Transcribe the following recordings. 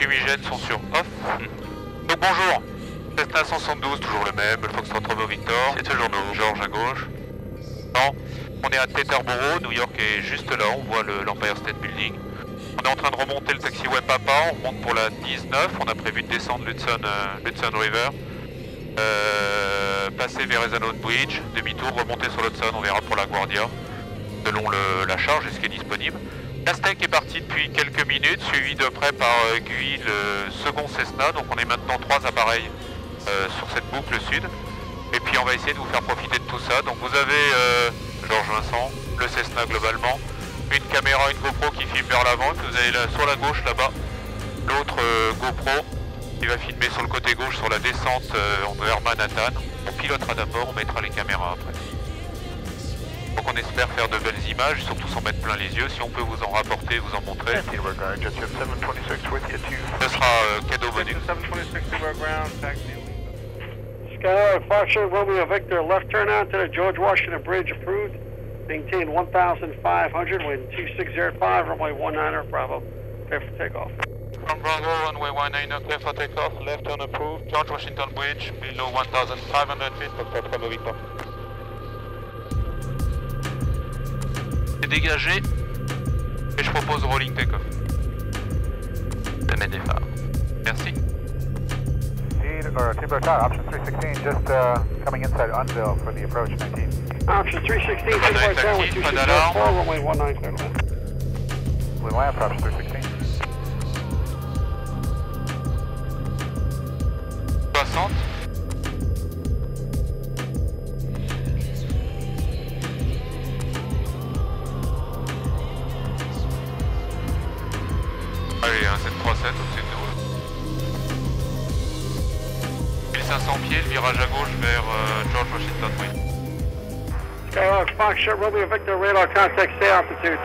fumigènes sont sur off. Donc bonjour, Cessna 172, toujours le même, le Fox 330 Victor, c'est toujours nous, George à gauche. Non, on est à Teterboro, New York est juste là, on voit l'Empire State Building. On est en train de remonter le taxiway Papa, on monte pour la 19, on a prévu de descendre l'Hudson River, passer vers Verrazzano Bridge, demi-tour, remonter sur l'Hudson, on verra pour LaGuardia, selon la charge et ce qui est disponible. NASTEC est parti depuis quelques minutes, suivi de près par Guy, le second Cessna, donc on est maintenant 3 appareils sur cette boucle sud. Et puis on va essayer de vous faire profiter de tout ça. Donc vous avez, Georges Vincent, le Cessna globalement, une caméra, une GoPro qui filme vers l'avant, vous avez sur la gauche là-bas, l'autre GoPro qui va filmer sur le côté gauche sur la descente vers Manhattan. On pilotera d'abord, on mettra les caméras après. Donc on espère faire de belles images, surtout s'en mettre plein les yeux, si on peut vous en rapporter, vous en montrer. Ce sera cadeau bonus. Skyline Fox Romeo Victor, left turn on to the George Washington Bridge, approved. Maintain 1,500, wind 2605, runway 19 Bravo, clear for takeoff. From Bravo, runway 19, clear for takeoff, left turn approved, George Washington Bridge, below 1,500 feet, Fox Romeo Victor. C'est dégagé, et je propose rolling takeoff. Je mets des phares. Merci. Or T-Bird Tower, option 316, just coming inside Unveil for the approach 19. Option 316, T-Bird Tower, 264, runway 19, clear to land. We'll land for option 316. 60. Allez, un 737 au-dessus de nous. 500 pieds, le virage à gauche vers George Washington Bridge. Skyhawk, Fox, ship Romeo Victor, radar contact, stay altitude.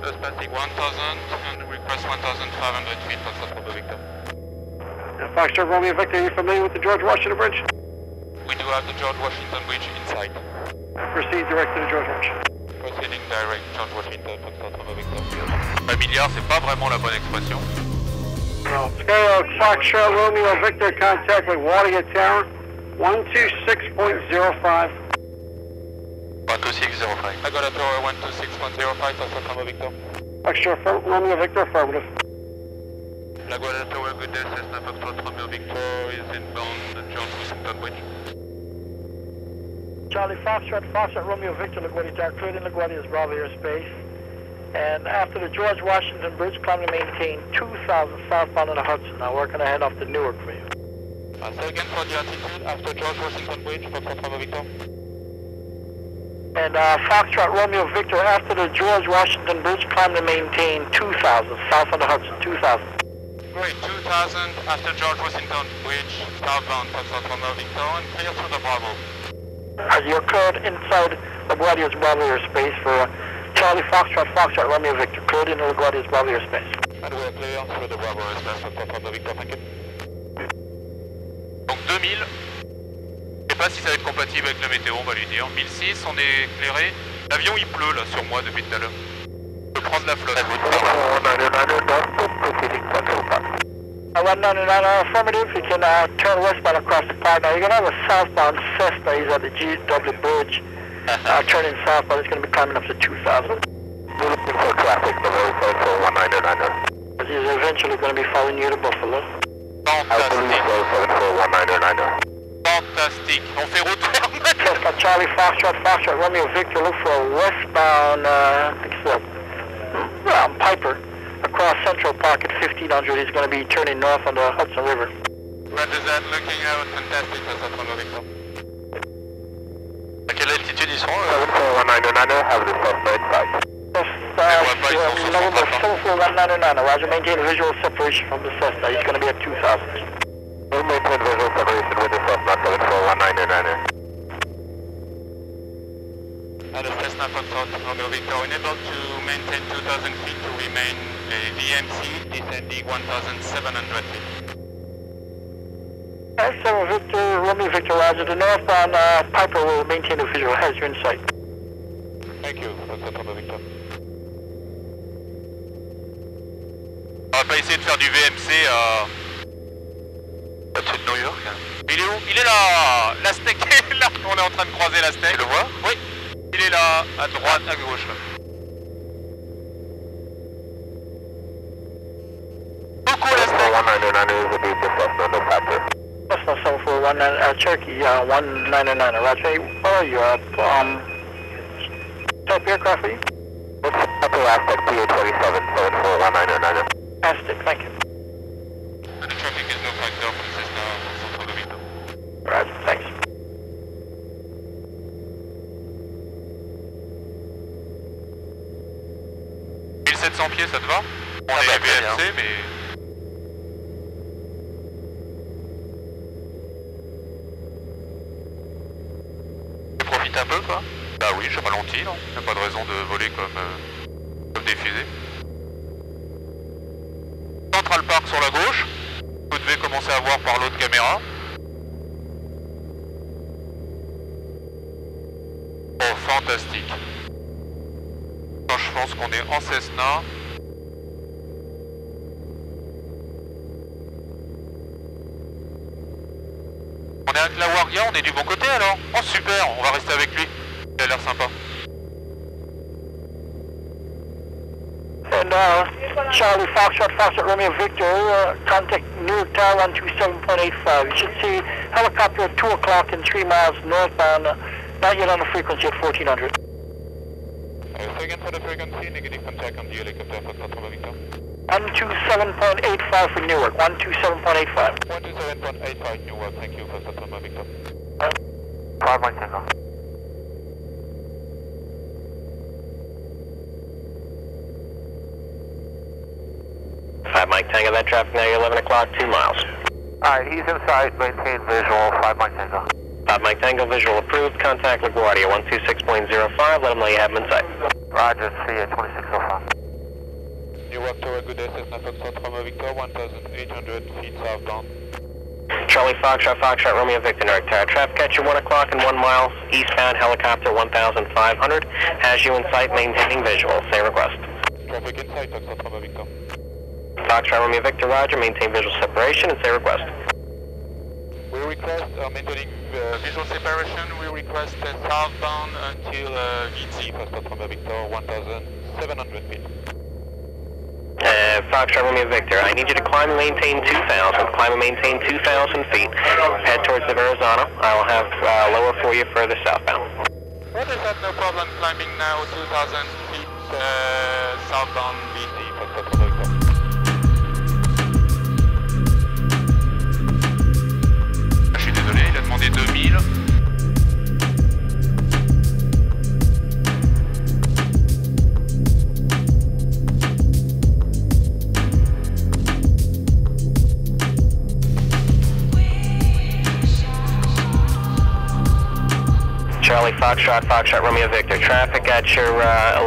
Just passing 1,000 and request 1,500 feet for South Romeo Victor. And Fox, ship Romeo Victor, are you familiar with the George Washington Bridge? We do have the George Washington Bridge inside. Proceed direct to the George Washington. Proceeding direct George Washington for South Romeo Victor. Familiar, c'est pas vraiment la bonne expression. Skyhawk, Fox, Charles, Romeo, Victor, contact with Watergate Tower, 126.05. 126.05. I got a tower 126.05, Fox, Romeo, Victor. Fox, Charles, Romeo, Victor, affirmative. La Guardia Tower, good day, Cessna, Fox, Romeo, Victor, is inbound, George Washington Bridge. Charlie, Fox, Romeo, Victor, La Guardia Tower, cleared in La Guardia's Bravo airspace. And after the George Washington Bridge, climb to maintain 2,000 southbound on the Hudson. Now we're going to head off to Newark for you. So again for the altitude after George Washington Bridge, Foxtrot Romeo Victor. And Foxtrot Romeo Victor, after the George Washington Bridge, climb to maintain 2,000 south on the Hudson, 2,000. Great, 2,000 after George Washington Bridge, southbound Foxtrot Romeo Victor, and clear through the Bravo. You're cleared inside LaGuardia's Bravo airspace for... Charlie, Foxtrot, Romeo, Victor, cleared into LaGuardia's Bravo airspace. And we're clear through the Bravo airspace, Foxtrot, Romeo, Victor, thank you. Donc 2000, je sais pas si ça va être compatible avec la météo, on va lui dire. 1006, on est éclairé. L'avion il pleut là sur moi depuis tout à l'heure. Je prends de la flotte. Affirmative, you can turn westbound across the park. Now you're going to have a southbound Cessna, he's at the GW Bridge. Turning south, but it's going to be climbing up to 2,000. We're looking for traffic, the road for 1909. Because he's eventually going to be following you to Buffalo. Fantastic. On fait retour. Cessna Charlie, Foxtrot, Romeo, Victor, look for a westbound, I think it's Piper, across Central Park at 1500. He's going to be turning north on the Hudson River. Roger that, looking out, fantastic, Foxtrot, Romeo, Victor. À quelle altitude ils sont 74199, have the suspect side. November 74199, Roger, maintain visual separation from the Cessna, he's going to be at 2,000. We'll maintain visual separation with the Cessna, 74199. And the Cessna Foxtrot Romeo Victor, unable to maintain 2,000 feet to remain a VMC, descending 1,700 feet. S7 Victor, Romeo Victor, Roger, the northbound Piper will maintain the visual, has your insight. Thank you, Foxtrot Romeo Victor. va pas essayer de faire du VMC à de New York. Il est où? Il est là. La NASTEC est là. On est en train de croiser la NASTEC. Tu le vois? Oui. Il est là, à droite, à gauche. Coucou la NASTEC. Cessna 741 Cherokee 199. Roger, where are you at? Stop aircraft for you. Upper Aztec PA 27 741 909. Aztec, thank you. And the traffic is no factor from Cessna Central Park. Roger, thanks. You. 1700 pieds, ça te va? On est VFC, mais. Un peu quoi? Bah oui, je ralentis, non? Y'a pas de raison de voler comme des fusées. Central Park sur la gauche, vous devez commencer à voir par l'autre caméra. Oh, fantastique! Quand je pense qu'on est en Cessna. On est avec LaGuardia, on est du bon côté alors? Oh super, on va rester avec lui. Il a l'air sympa. And Charlie Foxtrot Romeo Victor, contact Newark Tower 127.85. You should see helicopter at 2 o'clock and 3 miles northbound, not yet on the frequency at 1400. Second for the frequency, negative contact on the helicopter for Foxtrot Victor. 127.85 for Newark, 127.85. 127.85 Newark, thank you for Foxtrot Victor. 515. Mike Tango, that traffic now, 11 o'clock, 2 miles. Alright, he's inside, maintain visual, 5 Mike Tango. 5 Mike Tango, visual approved, contact LaGuardia, 126.05, let him know you have him inside. Roger, see you, 2605. You walk to a good Cessna Foxtrot Romeo Victor, 1800 feet southbound. Charlie Foxtrot, Foxtrot Romeo Victor, North Tower, traffic catch you 1 o'clock and 1 mile, eastbound helicopter 1500, has you in sight, maintaining visual, say request. Traffic in sight, Foxtrot Romeo Victor. Foxtrot Romeo Victor, Roger, maintain visual separation and say request. We request maintaining visual separation, we request southbound until GT, Foxtrot Romeo Victor, 1700 feet. Foxtrot Romeo Victor, I need you to climb and maintain 2000, climb and maintain 2000 feet, head towards the Verrazano, I will have lower for you further southbound. What is that, no problem climbing now 2000 feet southbound VT, Foxtrot Romeo Victor. Des 2000. Charlie Foxtrot, Foxtrot Romeo Victor, traffic at your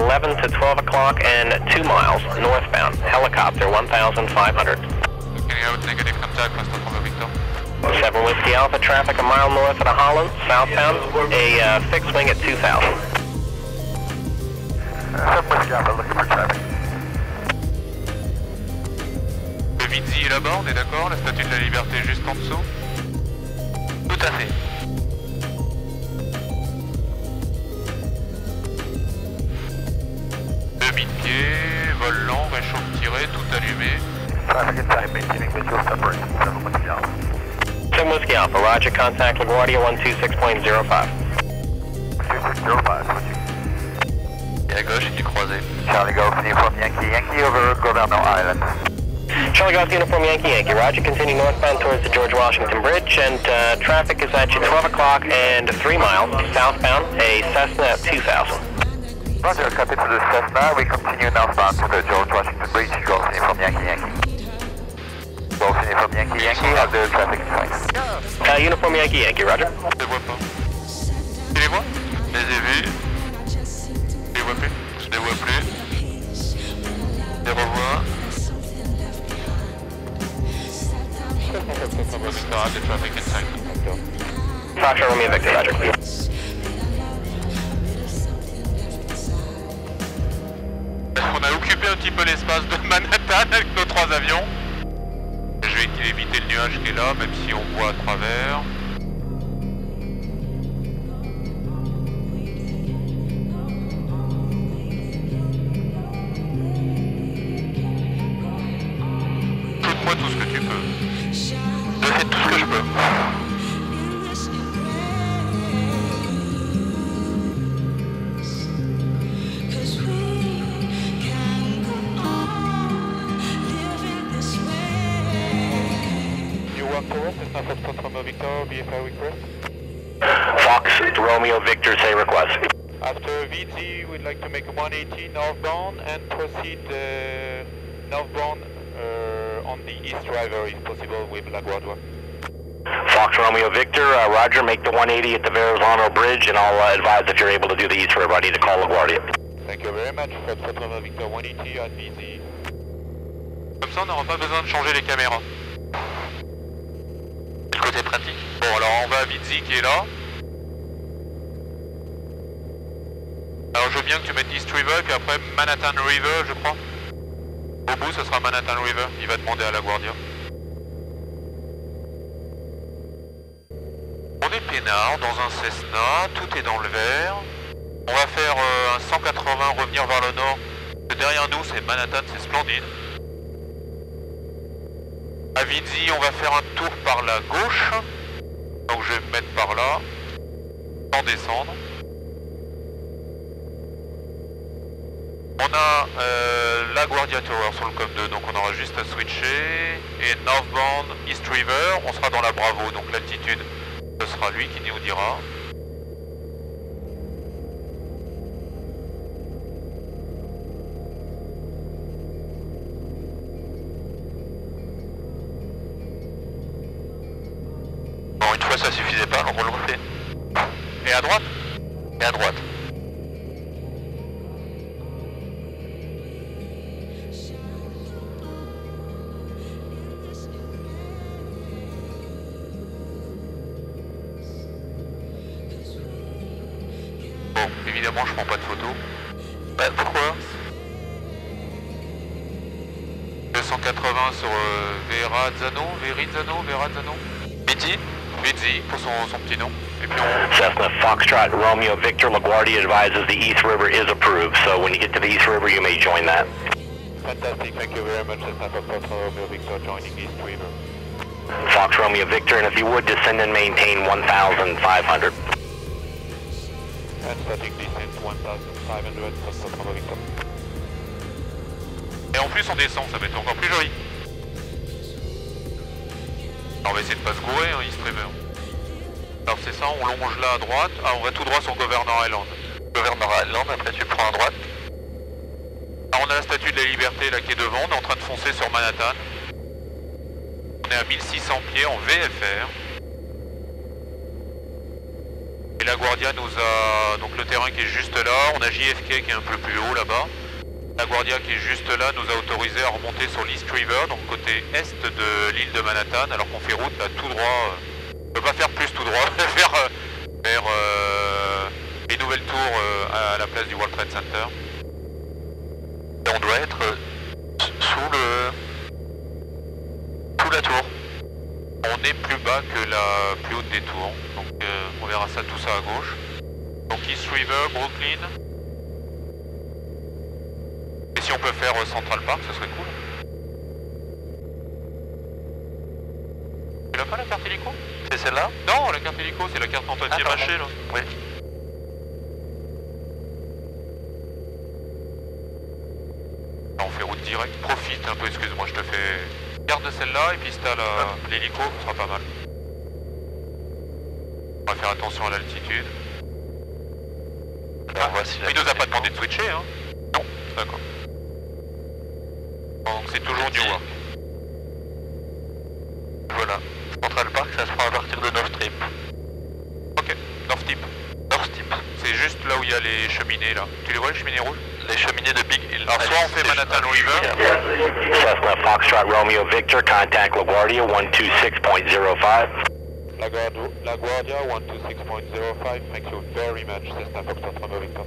11 to 12 o'clock and 2 miles northbound, helicopter 1500. Looking out, negative contact, Foxtrot Romeo Victor. 7 Whiskey Alpha, traffic a mile north of the Holland, southbound, a fixed wing at 2000. 7 Whiskey Alpha, looking for traffic. Le Vizy est là-bas, on est d'accord? La Statue de la Liberté est juste en dessous? Tout à fait. Demi-pied, vol lent, réchauffe tiré, tout allumé. Traffic inside, maintaining visual separation, 7 Whiskey Alpha. Whiskey Alpha, Roger, contact LaGuardia 126.05. 126.05, et à gauche, il est croisé. Charlie Golf, Uniform Yankee Yankee, over Governor Island. Charlie Golf, Uniform Yankee Yankee, Roger, continue northbound towards the George Washington Bridge, and traffic is at you 12 o'clock and 3 miles, southbound, a Cessna at 2000. Roger, cut into the Cessna, we continue northbound to the George Washington Bridge, Golf, Uniform Yankee Yankee. Golf Uniform Yankee Yankee, have the traffic inside. Uniform Yankee Yankee, Roger. Je les vois pas. Tu les vois? Je les ai vus. Je les vois plus. Je les vois plus. Je les revois. Have the traffic inside. Foxtrot Romeo Victor, Roger. On a occupé un petit peu l'espace de Manhattan avec nos trois avions. Je vais éviter le nuage qui est là, même si on voit à travers. Écoute-moi tout ce que tu peux. Je fais tout ce que je peux. Fox, Romeo Victor, say request. After VG, we'd like to make a 180 northbound and proceed northbound on the East River, if possible, with LaGuardia. Fox, Romeo Victor, Roger, make the 180 at the Verrazzano Bridge, and I'll advise if you're able to do the East River. I need to call LaGuardia. Thank you very much. Fox, Romeo Victor, 180 on VG. Comme ça, on n'aura pas besoin de changer les caméras. C'est pratique. Bon, alors on va à Vizzi qui est là. Alors je veux bien que tu mettes East River, puis après Manhattan River, je crois. Au bout, ce sera Manhattan River. Il va demander à LaGuardia. On est peinard dans un Cessna, tout est dans le vert. On va faire un 180, revenir vers le nord. Derrière nous, c'est Manhattan, c'est splendide. À Vizzi, on va faire un tour par la gauche, donc je vais me mettre par là, sans descendre. On a LaGuardia Tower sur le com 2, donc on aura juste à switcher, et northbound, East River, on sera dans la Bravo, donc l'altitude, ce sera lui qui nous dira. Ça suffisait pas, on refait. Et à droite. Et à droite. Bon, évidemment, je prends pas de photo. Bah, pourquoi 280 sur Verrazzano. Midi Vizzi pour son petit nom. Et puis on... Cessna Foxtrot Romeo Victor, LaGuardia advises the East River is approved. So when you get to the East River, you may join that. Fantastic, thank you very much. Cessna Foxtrot Romeo Victor joining East River. Fox Romeo Victor, and if you would, descend and maintain 1,500. And starting descent 1,500, Foxtrot Romeo Victor. Et en plus on descend, ça va être encore plus joli. On va essayer de pas se gourer, hein, East River. Alors c'est ça, on longe là à droite. Ah, on va tout droit sur Governor Island. Governor Island, après tu prends à droite. Ah, on a la Statue de la Liberté là qui est devant, on est en train de foncer sur Manhattan. On est à 1600 pieds en VFR. Et LaGuardia nous a... Donc le terrain qui est juste là, on a JFK qui est un peu plus haut là-bas. LaGuardia qui est juste là nous a autorisé à remonter sur l'East River, donc côté est de l'île de Manhattan, alors qu'on fait route là tout droit, on ne peut pas faire plus tout droit, vers les nouvelles tours à la place du World Trade Center. Et on doit être sous la tour. On est plus bas que la plus haute des tours, donc on verra ça tout ça à gauche. Donc East River, Brooklyn. Si on peut faire Central Park, ce serait cool. Tu l'as pas la carte hélico? C'est celle-là? Non, la carte hélico, c'est la carte Antoine-Pied Maché là. Oui. Là, on fait route directe, profite un peu, excuse-moi, je te fais... Garde celle-là, et puis si t'as l'hélico, ce sera pas mal. On va faire attention à l'altitude. Ah, il nous a pas demandé de switcher, hein? Non, d'accord. Donc c'est toujours Newark. Voilà. Central Park, ça se fera à partir de North Tip. Ok, North Tip. North Tip. C'est juste là où il y a les cheminées là. Tu les vois les cheminées rouges? Les cheminées de Big Hill. Alors soit on fait Manhattan River. Cessna Foxtrot Romeo Victor, contact LaGuardia 126.05. LaGuardia 126.05, thank you very much. Cessna Foxtrot Romeo Victor.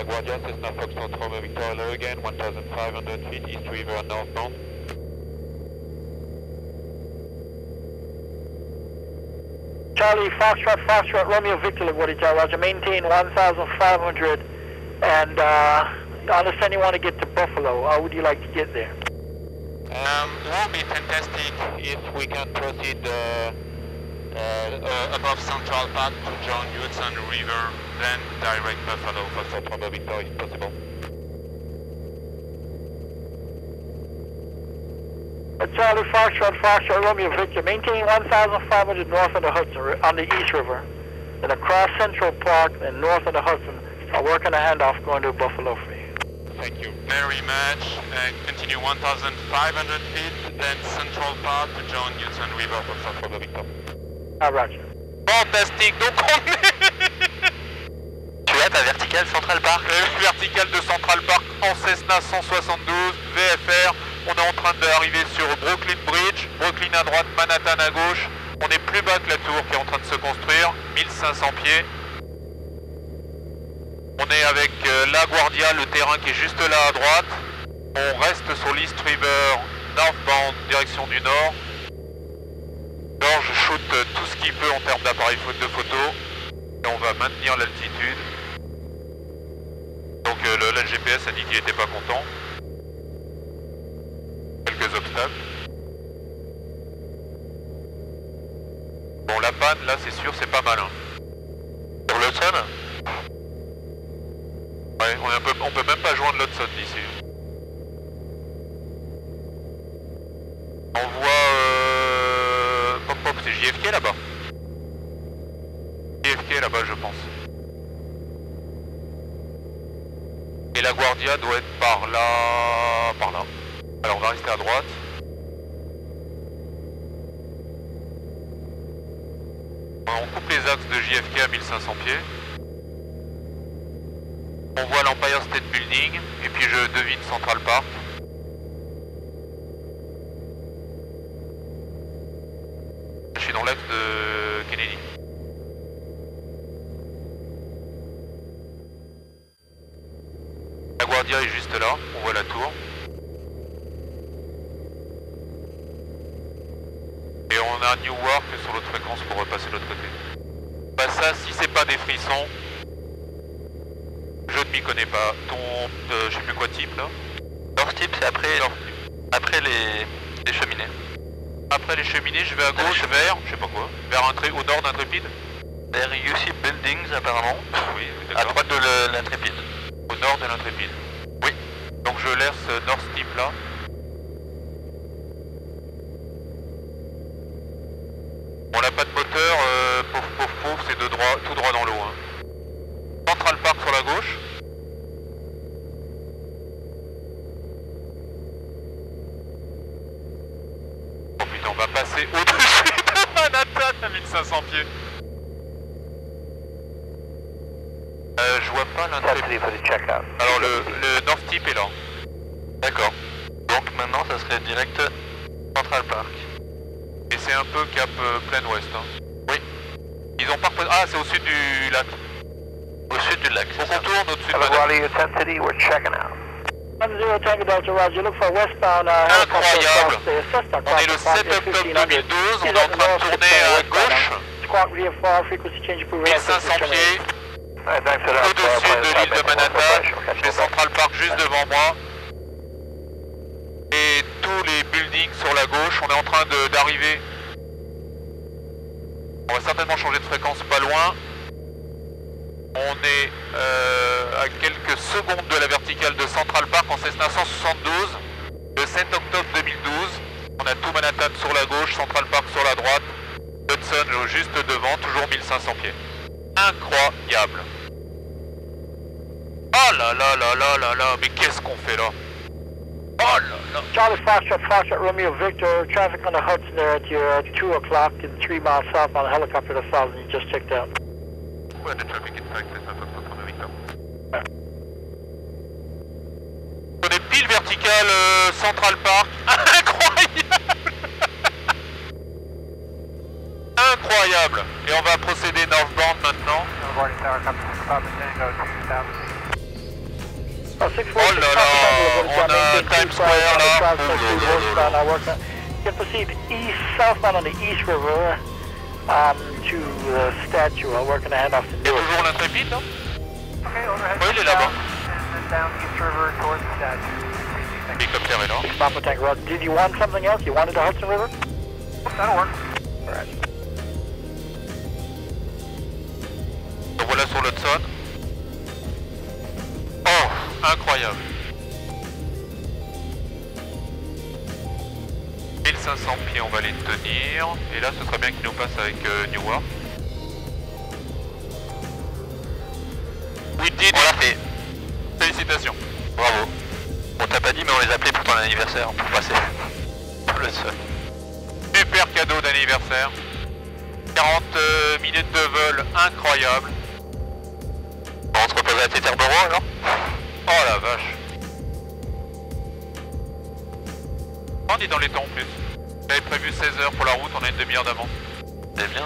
LaGuardia, Cessna Fox 330 Victor Hello again, 1,500 feet East River northbound. Charlie, Foxtrot, Romeo Victor, LaGuardia, Roger, maintain 1,500 and I understand you want to get to Buffalo. How would you like to get there? It would be fantastic if we can proceed above Central Park to join Hudson River, then direct Buffalo, Foxtrot Romeo Victor if possible. Charlie, Foxtrot, Romeo Victor, maintain 1,500 north of the Hudson, on the East River, and across Central Park and north of the Hudson. I'll work on a handoff going to Buffalo for you. Thank you very much. Continue 1,500 feet, then Central Park to join Hudson River, Foxtrot Romeo Victor. Ah, Roger. Fantastique, donc on est... Tu as ta verticale Central Park. Verticale de Central Park en Cessna 172, VFR. On est en train d'arriver sur Brooklyn Bridge, Brooklyn à droite, Manhattan à gauche. On est plus bas que la tour qui est en train de se construire, 1500 pieds. On est avec LaGuardia, le terrain qui est juste là à droite. On reste sur l'East River, northbound, direction du nord. George shoot tout ce qu'il peut en termes d'appareil de photo. Et on va maintenir l'altitude. Donc le GPS a dit qu'il n'était pas content. Quelques obstacles. Bon, la panne, là, c'est sûr, c'est pas malin. Sur l'Hudson? Ouais, on peut même pas joindre l'Hudson d'ici. On voit... Pop, c'est JFK là-bas. JFK là-bas, je pense. Et LaGuardia doit être par là... par là. Alors on va rester à droite. On coupe les axes de JFK à 1500 pieds. On voit l'Empire State Building et puis je devine Central Park. Je suis dans l'axe de Kennedy. LaGuardia est juste là, on voit la tour. On a Newark sur l'autre fréquence pour repasser de l'autre côté. Bah ça, si c'est pas des frissons, je ne m'y connais pas. Je sais plus quoi type là. Leur type c'est après les cheminées. Après les cheminées, je vais à gauche vers, je sais pas quoi, vers un au nord d'Intrépide. Vers UC Buildings apparemment. Oui, à droite de l'Intrépide. Au nord de l'Intrépide. Oui. Donc je laisse North Tip là. On n'a pas de moteur, pauvre, c'est tout droit dans l'eau. Hein. Central Park sur la gauche. Oh putain, on va passer au-dessus de Manhattan à 1500 pieds. Je vois pas l'intérêt. Alors le North Tip est là. D'accord. Donc maintenant ça serait direct Central Park. Et c'est un peu cap plein ouest. Hein. Oui. Ils ont pas reposé... Ah, c'est au sud du lac. Au sud du lac. On contourne au-dessus de Manhattan. Incroyable. On est le 7 octobre 2012, on est en train de tourner à gauche. 1500 pieds. Au-dessus de l'île de Manhattan. J'ai Central Park juste devant moi. Et tous les buildings sur la gauche, on est en train d'arriver. On va certainement changer de fréquence pas loin. On est à quelques secondes de la verticale de Central Park en Cessna 172, le 7 octobre 2012. On a tout Manhattan sur la gauche, Central Park sur la droite, Hudson juste devant, toujours 1500 pieds. Incroyable. Oh là là là là là là, mais qu'est-ce qu'on fait là? Oh, no. Charlie Foxtrot, Romeo Victor, traffic on the Hudson there at your 2 o'clock and 3 miles south on a helicopter to 1,000 you just checked out. Where the traffic is fact, c'est un peu. On est pile vertical Central Park. Incroyable. Incroyable. Et on va procéder northbound maintenant. Oh là là, on a Times Square là. You proceed east, southbound on the East River to the statue. I'm working ahead off the Newark. Toujours l'Intrépide, non? Oui, il est là-bas. L'hélicoptère est là. Bravo Tank Road. Did you want something else? You wanted the Hudson River? That'll work. All right. Donc voilà sur l'Hudson. Oh, incroyable. 1500 pieds, on va les tenir. Et là, ce serait bien qu'ils nous passent avec Newark. Oui, on l'a fait. Félicitations. Bravo. On t'a pas dit, mais on les appelait pour ton anniversaire, pour passer. Le seul. Super cadeau d'anniversaire. 40 minutes de vol, incroyable. On se repose à Teterboro alors? Oh la vache. On est dans les temps en plus. J'avais prévu 16h pour la route, on a une demi-heure d'avance. C'est bien.